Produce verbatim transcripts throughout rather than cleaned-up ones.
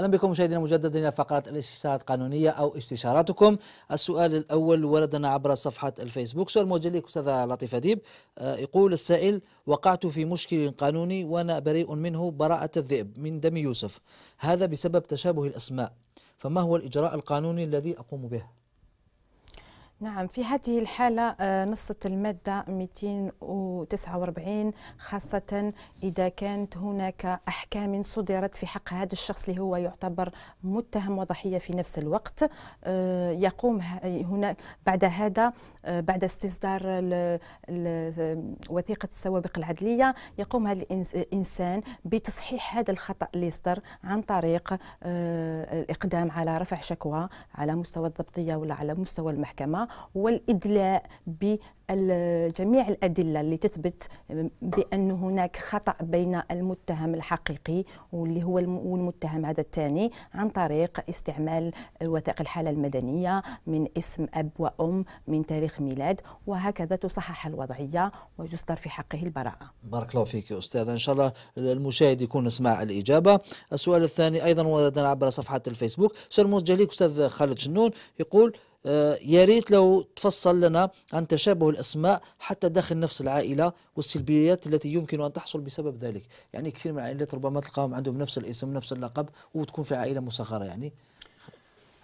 اهلا بكم مشاهدينا مجددا الى فقره الاستشارات القانونيه او استشاراتكم. السؤال الاول وردنا عبر صفحه الفيسبوك، سؤال موجه لك استاذه لطيفه ديب. آه يقول السائل: وقعت في مشكل قانوني وانا بريء منه براءه الذئب من دم يوسف، هذا بسبب تشابه الاسماء، فما هو الاجراء القانوني الذي اقوم به؟ نعم، في هذه الحالة نصت المادة مئتين وتسعة وأربعين خاصة إذا كانت هناك أحكام صدرت في حق هذا الشخص اللي هو يعتبر متهم وضحية في نفس الوقت. يقوم هنا بعد هذا، بعد استصدار وثيقة السوابق العدلية، يقوم هذا الإنسان بتصحيح هذا الخطأ اللي صدر عن طريق الإقدام على رفع شكوى على مستوى الضبطية ولا على مستوى المحكمة، والإدلاء ب جميع الأدلة اللي تثبت بأن هناك خطأ بين المتهم الحقيقي واللي هو والمتهم هذا الثاني، عن طريق استعمال وثائق الحالة المدنية من اسم أب وأم، من تاريخ ميلاد، وهكذا تصحح الوضعية ويصدر في حقه البراءة. بارك الله فيك يا أستاذة، إن شاء الله المشاهد يكون سمع الإجابة. السؤال الثاني أيضا وردنا عبر صفحة الفيسبوك، سؤال موجه لك أستاذ خالد شنور، يقول: يا ريت لو تفصل لنا عن تشابه الأسماء حتى داخل نفس العائلة والسلبيات التي يمكن أن تحصل بسبب ذلك. يعني كثير من العائلات ربما تلقاهم عندهم نفس الاسم نفس اللقب وتكون في عائلة مصغرة. يعني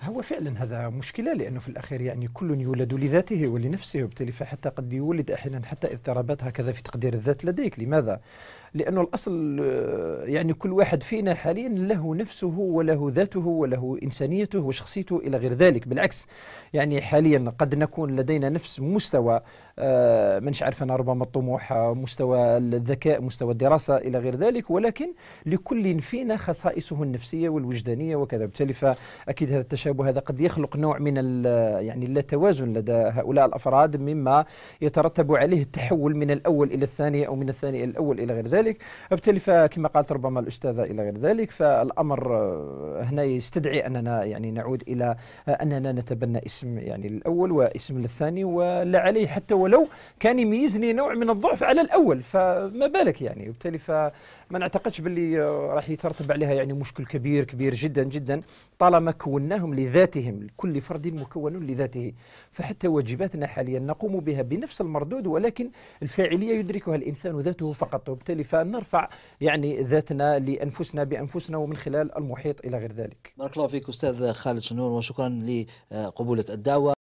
هو فعلا هذا مشكلة، لأنه في الأخير يعني كل يولد لذاته ولنفسه، وبالتالي فحتى قد يولد أحيانا حتى اضطرابات هكذا في تقدير الذات لديك. لماذا؟ لأنه الأصل يعني كل واحد فينا حاليا له نفسه وله ذاته وله إنسانيته وشخصيته إلى غير ذلك. بالعكس يعني حاليا قد نكون لدينا نفس مستوى آه منش عارف أنا ربما الطموح، مستوى الذكاء، مستوى الدراسة إلى غير ذلك، ولكن لكل فينا خصائصه النفسية والوجدانية وكذا. بالتالي فأكيد هذا التشابه هذا قد يخلق نوع من يعني لا توازن لدى هؤلاء الأفراد، مما يترتب عليه التحول من الأول إلى الثاني أو من الثاني إلى الأول إلى غير ذلك. وبالتالي فكما قالت ربما الأستاذة إلى غير ذلك، فالأمر هنا يستدعي أننا يعني نعود إلى أننا نتبنى اسم يعني الأول واسم للثاني، ولا عليه حتى ولو كان يميزني نوع من الضعف على الأول، فما بالك يعني. وبالتالي فما نعتقدش باللي راح يترتب عليها يعني مشكل كبير كبير جدا جدا، طالما كوناهم لذاتهم، كل فرد مكون لذاته، فحتى واجباتنا حاليا نقوم بها بنفس المردود، ولكن الفاعلية يدركها الإنسان ذاته فقط. وبالتالي فنرفع يعني ذاتنا لأنفسنا بأنفسنا ومن خلال المحيط إلى غير ذلك. بارك الله فيك أستاذ خالد شنور، وشكرا لقبولك الدعوة.